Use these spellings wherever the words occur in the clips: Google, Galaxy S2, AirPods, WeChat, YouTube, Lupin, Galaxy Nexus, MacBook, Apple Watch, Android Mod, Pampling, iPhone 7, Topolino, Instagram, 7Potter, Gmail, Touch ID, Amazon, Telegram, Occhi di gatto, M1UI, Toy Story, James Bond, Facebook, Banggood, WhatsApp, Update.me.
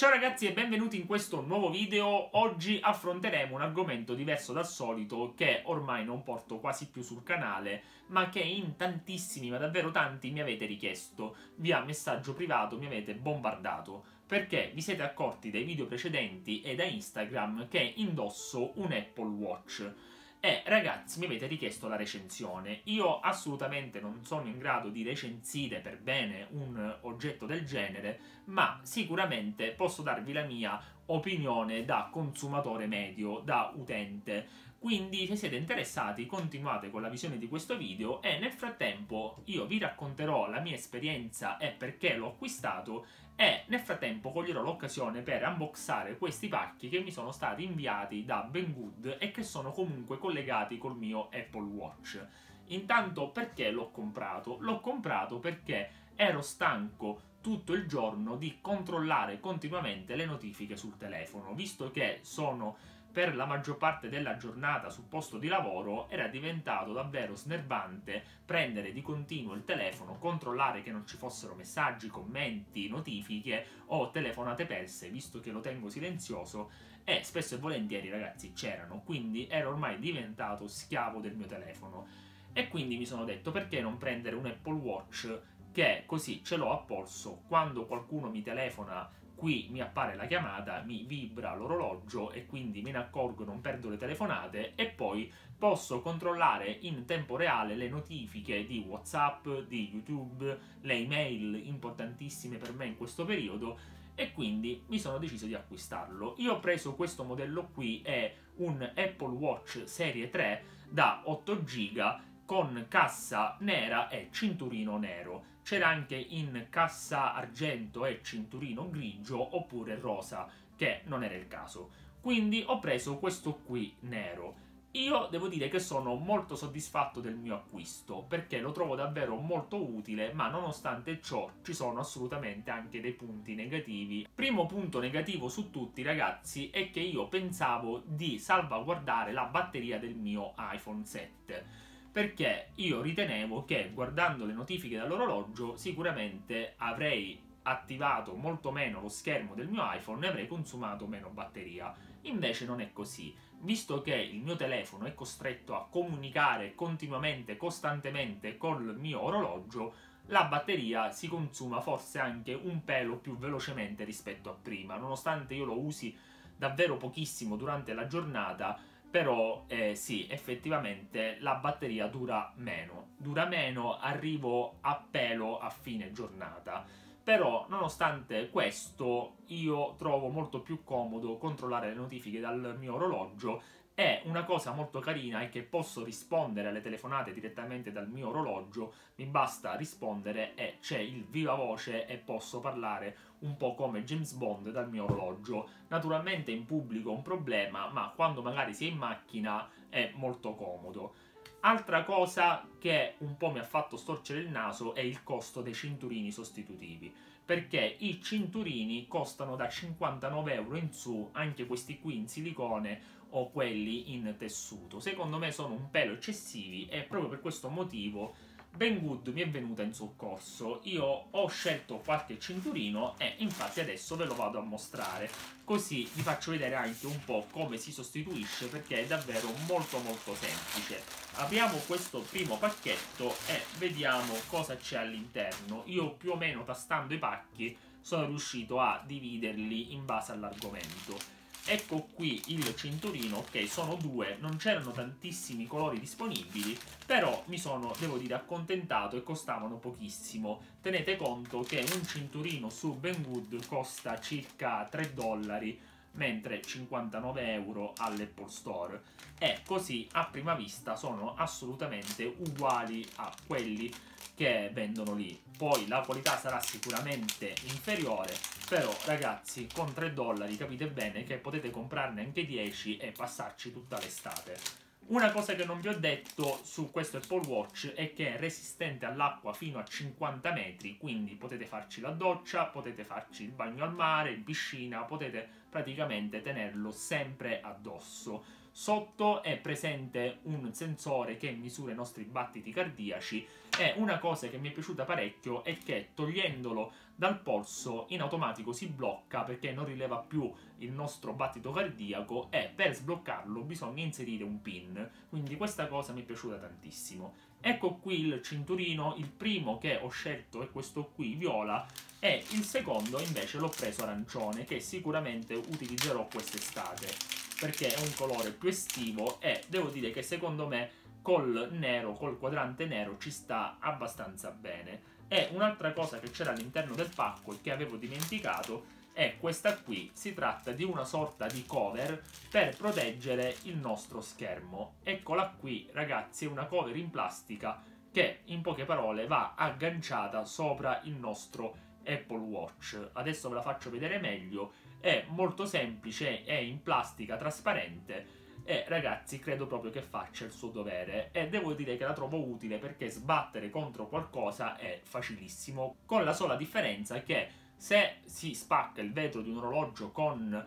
Ciao ragazzi e benvenuti in questo nuovo video. Oggi affronteremo un argomento diverso dal solito che ormai non porto quasi più sul canale, ma che in tantissimi, ma davvero tanti, mi avete richiesto. Via messaggio privato mi avete bombardato, perché vi siete accorti dai video precedenti e da Instagram che indosso un Apple Watch. E ragazzi, mi avete richiesto la recensione. Io assolutamente non sono in grado di recensire per bene un oggetto del genere, ma sicuramente posso darvi la mia opinione da consumatore medio, da utente. Quindi se siete interessati continuate con la visione di questo video e nel frattempo io vi racconterò la mia esperienza e perché l'ho acquistato, e nel frattempo coglierò l'occasione per unboxare questi pacchi che mi sono stati inviati da Banggood e che sono comunque collegati col mio Apple Watch. Intanto, perché l'ho comprato? L'ho comprato perché ero stanco tutto il giorno di controllare continuamente le notifiche sul telefono, visto che sono per la maggior parte della giornata sul posto di lavoro. Era diventato davvero snervante prendere di continuo il telefono, controllare che non ci fossero messaggi, commenti, notifiche o telefonate perse, visto che lo tengo silenzioso, e spesso e volentieri ragazzi c'erano, quindi ero ormai diventato schiavo del mio telefono. E quindi mi sono detto, perché non prendere un Apple Watch che così ce l'ho apposto, quando qualcuno mi telefona qui mi appare la chiamata, mi vibra l'orologio e quindi me ne accorgo, non perdo le telefonate, e poi posso controllare in tempo reale le notifiche di WhatsApp, di YouTube, le email importantissime per me in questo periodo, e quindi mi sono deciso di acquistarlo. Io ho preso questo modello qui, è un Apple Watch serie 3 da 8 giga con cassa nera e cinturino nero. C'era anche in cassa argento e cinturino grigio oppure rosa, che non era il caso. Quindi ho preso questo qui nero. Io devo dire che sono molto soddisfatto del mio acquisto, perché lo trovo davvero molto utile, ma nonostante ciò ci sono assolutamente anche dei punti negativi. Primo punto negativo su tutti ragazzi è che io pensavo di salvaguardare la batteria del mio iPhone 7. Perché io ritenevo che guardando le notifiche dall'orologio sicuramente avrei attivato molto meno lo schermo del mio iPhone e avrei consumato meno batteria. Invece non è così, visto che il mio telefono è costretto a comunicare continuamente, costantemente col mio orologio, la batteria si consuma forse anche un pelo più velocemente rispetto a prima, nonostante io lo usi davvero pochissimo durante la giornata. Però sì, effettivamente la batteria dura meno, arrivo a pelo a fine giornata. Però nonostante questo io trovo molto più comodo controllare le notifiche dal mio orologio, e una cosa molto carina è che posso rispondere alle telefonate direttamente dal mio orologio, mi basta rispondere e c'è il viva voce e posso parlare un po' come James Bond dal mio orologio. Naturalmente in pubblico è un problema, ma quando magari si è in macchina è molto comodo. Altra cosa che un po' mi ha fatto storcere il naso è il costo dei cinturini sostitutivi, perché i cinturini costano da 59 euro in su, anche questi qui in silicone o quelli in tessuto. Secondo me sono un pelo eccessivi e proprio per questo motivo Banggood mi è venuta in soccorso. Io ho scelto qualche cinturino e infatti adesso ve lo vado a mostrare, così vi faccio vedere anche un po' come si sostituisce, perché è davvero molto semplice. Apriamo questo primo pacchetto e vediamo cosa c'è all'interno. Io più o meno tastando i pacchi sono riuscito a dividerli in base all'argomento. Ecco qui il cinturino, ok, sono due, non c'erano tantissimi colori disponibili, però mi sono, devo dire, accontentato e costavano pochissimo. Tenete conto che un cinturino su Banggood costa circa $3, mentre 59 euro all'Apple Store, e così a prima vista sono assolutamente uguali a quelli che vendono lì. Poi la qualità sarà sicuramente inferiore, però ragazzi con $3 capite bene che potete comprarne anche 10 e passarci tutta l'estate. Una cosa che non vi ho detto su questo Apple Watch è che è resistente all'acqua fino a 50 metri, quindi potete farci la doccia, potete farci il bagno al mare, in piscina, potete praticamente tenerlo sempre addosso. Sotto è presente un sensore che misura i nostri battiti cardiaci E una cosa che mi è piaciuta parecchio è che togliendolo dal polso in automatico si blocca, perché non rileva più il nostro battito cardiaco, e per sbloccarlo bisogna inserire un pin, quindi questa cosa mi è piaciuta tantissimo. Ecco qui il cinturino, il primo che ho scelto è questo qui viola e il secondo invece l'ho preso arancione, che sicuramente utilizzerò quest'estate perché è un colore più estivo e devo dire che secondo me col nero, col quadrante nero ci sta abbastanza bene. E un'altra cosa che c'era all'interno del pacco e che avevo dimenticato è questa qui, si tratta di una sorta di cover per proteggere il nostro schermo. Eccola qui ragazzi, è una cover in plastica che in poche parole va agganciata sopra il nostro Apple Watch. Adesso ve la faccio vedere meglio, è molto semplice, è in plastica trasparente e ragazzi credo proprio che faccia il suo dovere, e devo dire che la trovo utile perché sbattere contro qualcosa è facilissimo, con la sola differenza che se si spacca il vetro di un orologio con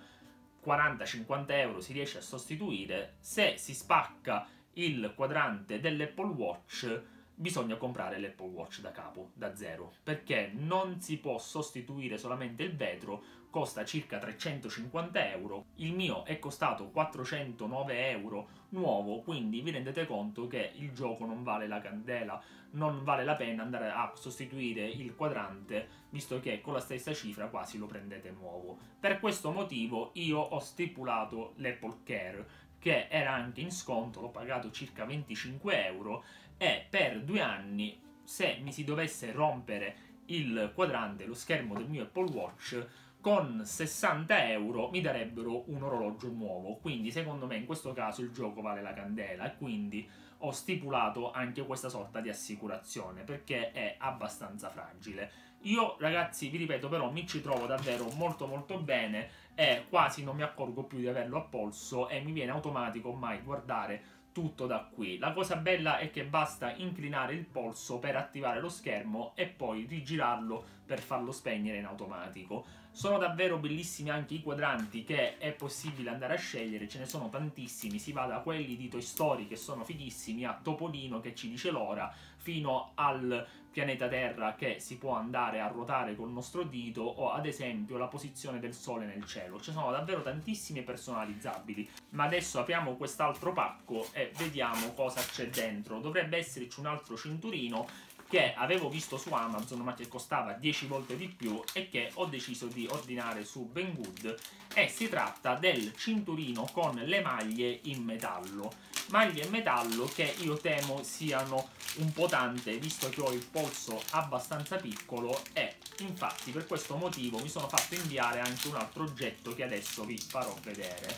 40-50 euro si riesce a sostituire, se si spacca il quadrante dell'Apple Watch bisogna comprare l'Apple Watch da capo, da zero, perché non si può sostituire solamente il vetro, costa circa 350 euro, il mio è costato 409 euro nuovo, quindi vi rendete conto che il gioco non vale la candela, non vale la pena andare a sostituire il quadrante, visto che con la stessa cifra quasi lo prendete nuovo. Per questo motivo io ho stipulato l'Apple Care, che era anche in sconto, l'ho pagato circa 25 euro, e per 2 anni, se mi si dovesse rompere il quadrante, lo schermo del mio Apple Watch, con 60 euro mi darebbero un orologio nuovo, quindi secondo me in questo caso il gioco vale la candela, e quindi ho stipulato anche questa sorta di assicurazione perché è abbastanza fragile. Io ragazzi vi ripeto però mi ci trovo davvero molto bene e quasi non mi accorgo più di averlo a polso e mi viene automatico ormai guardare tutto da qui. La cosa bella è che basta inclinare il polso per attivare lo schermo e poi rigirarlo per farlo spegnere in automatico. Sono davvero bellissimi anche i quadranti che è possibile andare a scegliere, ce ne sono tantissimi, si va da quelli di Toy Story che sono fighissimi a Topolino che ci dice l'ora, fino al pianeta Terra che si può andare a ruotare col nostro dito, o ad esempio la posizione del sole nel cielo. Ci sono davvero tantissimi personalizzabili, ma adesso apriamo quest'altro pacco e vediamo cosa c'è dentro. Dovrebbe esserci un altro cinturino che avevo visto su Amazon ma che costava 10 volte di più e che ho deciso di ordinare su Banggood, e si tratta del cinturino con le maglie in metallo, maglie in metallo che io temo siano un po' tante visto che ho il polso abbastanza piccolo, e infatti per questo motivo mi sono fatto inviare anche un altro oggetto che adesso vi farò vedere.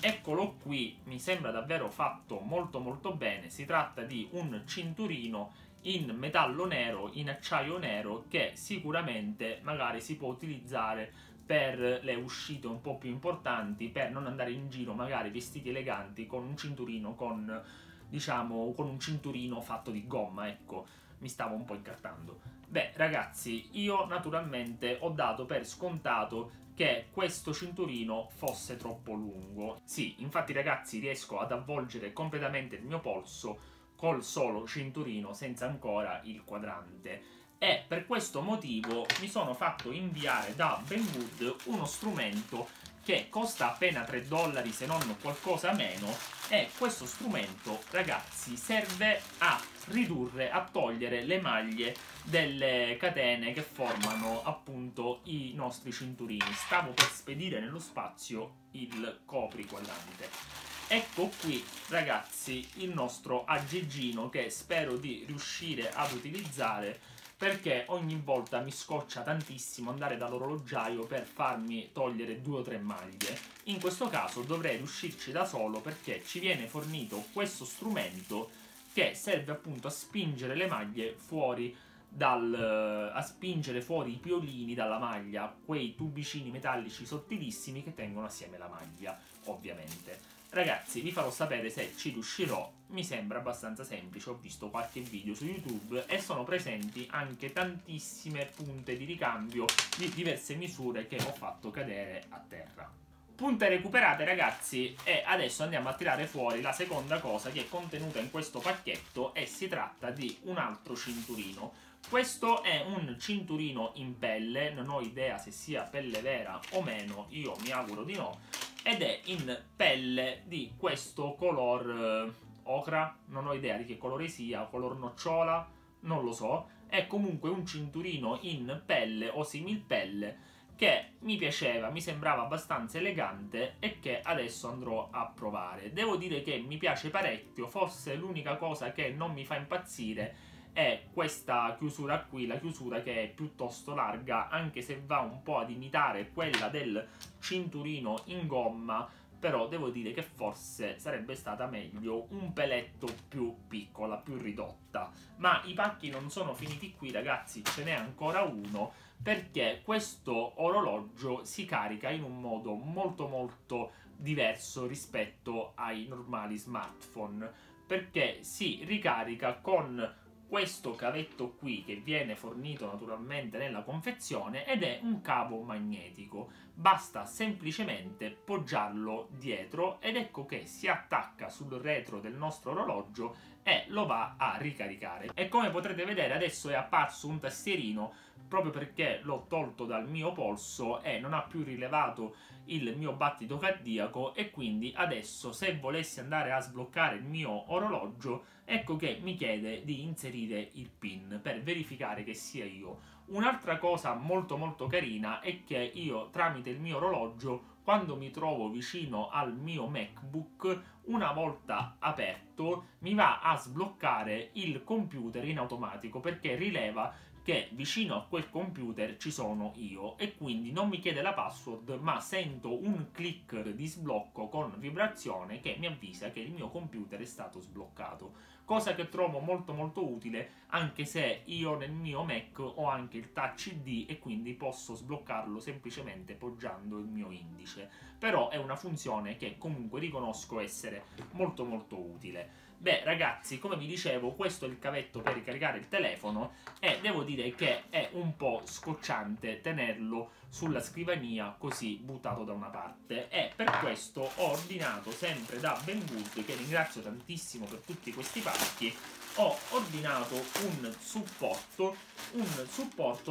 Eccolo qui, mi sembra davvero fatto molto bene, si tratta di un cinturino in metallo nero, in acciaio nero, che sicuramente magari si può utilizzare per le uscite un po' più importanti, per non andare in giro magari vestiti eleganti con un cinturino con, diciamo, con un cinturino fatto di gomma, ecco, mi stavo un po' incartando. Beh ragazzi, io naturalmente ho dato per scontato che questo cinturino fosse troppo lungo. Sì, infatti ragazzi riesco ad avvolgere completamente il mio polso col solo cinturino senza ancora il quadrante, e per questo motivo mi sono fatto inviare da Banggood uno strumento che costa appena 3 dollari se non qualcosa meno, e questo strumento ragazzi serve a ridurre, a togliere le maglie delle catene che formano appunto i nostri cinturini. Stavo per spedire nello spazio il copriquadrante. Ecco qui ragazzi il nostro aggeggino che spero di riuscire ad utilizzare, perché ogni volta mi scoccia tantissimo andare dall'orologiaio per farmi togliere 2 o 3 maglie. In questo caso dovrei riuscirci da solo, perché ci viene fornito questo strumento che serve appunto a spingere le maglie fuori a spingere fuori i piolini dalla maglia, quei tubicini metallici sottilissimi che tengono assieme la maglia, ovviamente. Ragazzi vi farò sapere se ci riuscirò, mi sembra abbastanza semplice, ho visto qualche video su YouTube e sono presenti anche tantissime punte di ricambio di diverse misure che ho fatto cadere a terra. Punte recuperate, ragazzi, e adesso andiamo a tirare fuori la seconda cosa che è contenuta in questo pacchetto, e si tratta di un altro cinturino. Questo è un cinturino in pelle, non ho idea se sia pelle vera o meno, io mi auguro di no, ed è in pelle di questo color ocra, non ho idea di che colore sia, color nocciola, non lo so, è comunque un cinturino in pelle o similpelle che mi piaceva, mi sembrava abbastanza elegante e che adesso andrò a provare. Devo dire che mi piace parecchio, forse l'unica cosa che non mi fa impazzire è questa chiusura qui, la chiusura che è piuttosto larga, anche se va un po' ad imitare quella del cinturino in gomma, però devo dire che forse sarebbe stata meglio un peletto più piccola, più ridotta. Ma i pacchi non sono finiti qui, ragazzi, ce n'è ancora uno, perché questo orologio si carica in un modo molto diverso rispetto ai normali smartphone, perché si ricarica con questo cavetto qui che viene fornito naturalmente nella confezione ed è un cavo magnetico. Basta semplicemente poggiarlo dietro ed ecco che si attacca sul retro del nostro orologio e lo va a ricaricare. E come potrete vedere adesso è apparso un tastierino, proprio perché l'ho tolto dal mio polso e non ha più rilevato il mio battito cardiaco, e quindi adesso se volessi andare a sbloccare il mio orologio ecco che mi chiede di inserire il PIN per verificare che sia io. Un'altra cosa molto carina è che io tramite il mio orologio, quando mi trovo vicino al mio MacBook, una volta aperto mi va a sbloccare il computer in automatico, perché rileva che vicino a quel computer ci sono io e quindi non mi chiede la password, ma sento un click di sblocco con vibrazione che mi avvisa che il mio computer è stato sbloccato, cosa che trovo molto utile, anche se io nel mio Mac ho anche il Touch ID e quindi posso sbloccarlo semplicemente poggiando il mio indice, però è una funzione che comunque riconosco essere molto utile. Beh ragazzi, come vi dicevo, questo è il cavetto per ricaricare il telefono e devo dire che è un po' scocciante tenerlo sulla scrivania così buttato da una parte, e per questo ho ordinato sempre da Banggood, che ringrazio tantissimo per tutti questi pacchi, ho ordinato un supporto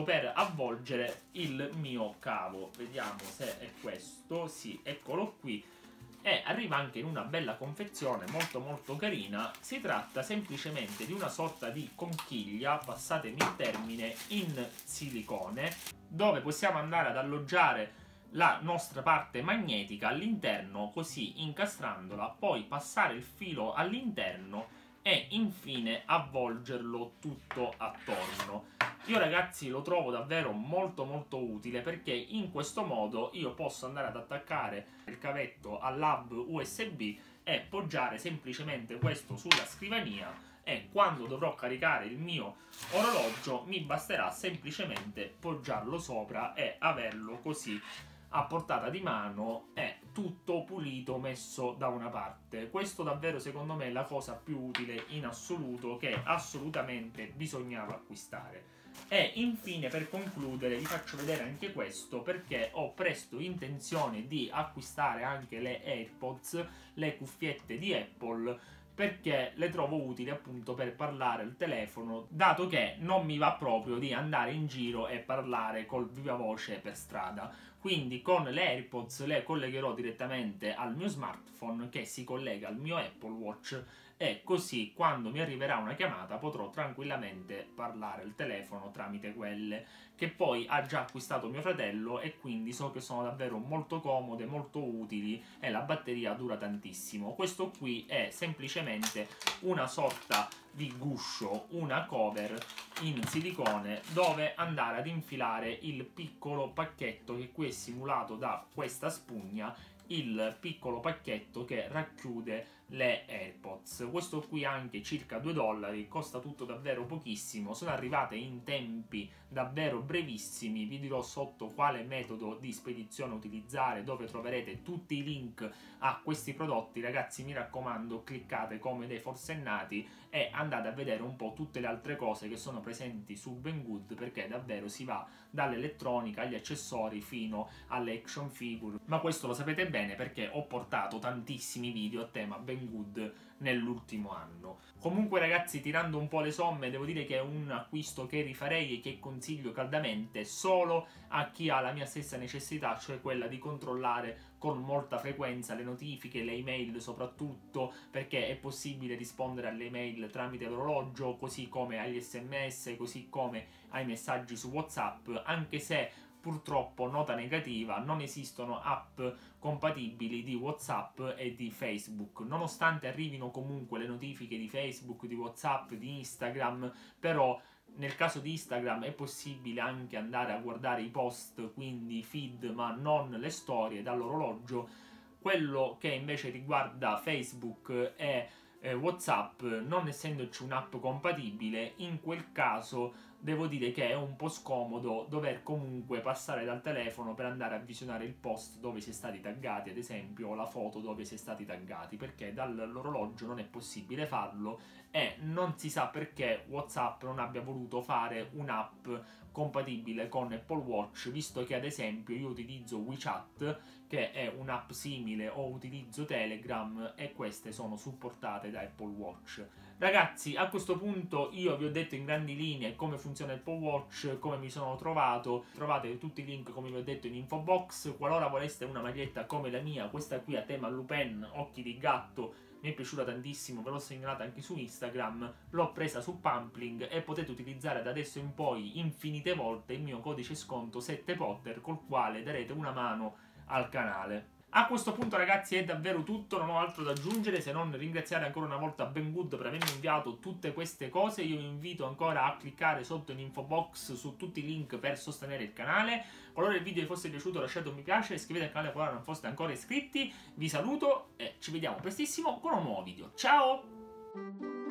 per avvolgere il mio cavo. Vediamo se è questo, sì, eccolo qui. E arriva anche in una bella confezione molto carina. Si tratta semplicemente di una sorta di conchiglia, passatemi il termine, in silicone, dove possiamo andare ad alloggiare la nostra parte magnetica all'interno, così incastrandola, poi passare il filo all'interno e infine avvolgerlo tutto attorno. Io ragazzi lo trovo davvero molto utile, perché in questo modo io posso andare ad attaccare il cavetto al hub USB e poggiare semplicemente questo sulla scrivania, e quando dovrò caricare il mio orologio mi basterà semplicemente poggiarlo sopra e averlo così a portata di mano, è tutto pulito, messo da una parte. Questo davvero secondo me è la cosa più utile in assoluto, che assolutamente bisognava acquistare. E infine, per concludere, vi faccio vedere anche questo, perché ho presto intenzione di acquistare anche le AirPods, le cuffiette di Apple, perché le trovo utili appunto per parlare al telefono, dato che non mi va proprio di andare in giro e parlare col viva voce per strada. Quindi con le AirPods le collegherò direttamente al mio smartphone, che si collega al mio Apple Watch, e così quando mi arriverà una chiamata potrò tranquillamente parlare al telefono tramite quelle, che poi ha già acquistato mio fratello, e quindi so che sono davvero molto comode, molto utili, e la batteria dura tantissimo. Questo qui è semplicemente una sorta di guscio, una cover in silicone dove andare ad infilare il piccolo pacchetto, che qui è simulato da questa spugna, il piccolo pacchetto che racchiude le AirPods. Questo qui anche circa $2, costa tutto davvero pochissimo, sono arrivate in tempi davvero brevissimi. Vi dirò sotto quale metodo di spedizione utilizzare, dove troverete tutti i link a questi prodotti. Ragazzi, mi raccomando, cliccate come dei forsennati e andate a vedere un po' tutte le altre cose che sono presenti su Banggood, perché davvero si va dall'elettronica agli accessori fino alle action figure, ma questo lo sapete bene. bene perché ho portato tantissimi video a tema Banggood nell'ultimo anno. Comunque ragazzi, tirando un po' le somme, devo dire che è un acquisto che rifarei e che consiglio caldamente solo a chi ha la mia stessa necessità, cioè quella di controllare con molta frequenza le notifiche, le email soprattutto, perché è possibile rispondere alle email tramite l'orologio, così come agli sms, così come ai messaggi su WhatsApp, anche se purtroppo, nota negativa, non esistono app compatibili di WhatsApp e di Facebook. Nonostante arrivino comunque le notifiche di Facebook, di WhatsApp, di Instagram, però nel caso di Instagram è possibile anche andare a guardare i post, quindi i feed, ma non le storie dall'orologio. Quello che invece riguarda Facebook è WhatsApp, non essendoci un'app compatibile, in quel caso devo dire che è un po' scomodo dover comunque passare dal telefono per andare a visionare il post dove si è stati taggati, ad esempio, o la foto dove si è stati taggati, perché dall'orologio non è possibile farlo e non si sa perché WhatsApp non abbia voluto fare un'app compatibile con Apple Watch, visto che ad esempio io utilizzo WeChat, che è un'app simile, o utilizzo Telegram e queste sono supportate da Apple Watch. Ragazzi, a questo punto io vi ho detto in grandi linee come funziona Apple Watch, come mi sono trovato. Trovate tutti i link, come vi ho detto, in info box. Qualora voleste una maglietta come la mia, questa qui a tema Lupin, Occhi di gatto, mi è piaciuta tantissimo, ve l'ho segnalata anche su Instagram, l'ho presa su Pampling e potete utilizzare da adesso in poi infinite volte il mio codice sconto 7Potter, col quale darete una mano al canale. A questo punto ragazzi è davvero tutto, non ho altro da aggiungere se non ringraziare ancora una volta Banggood per avermi inviato tutte queste cose. Io vi invito ancora a cliccare sotto in info box su tutti i link per sostenere il canale. Qualora il video vi fosse piaciuto lasciate un mi piace, iscrivetevi al canale qualora non foste ancora iscritti. Vi saluto e ci vediamo prestissimo con un nuovo video. Ciao!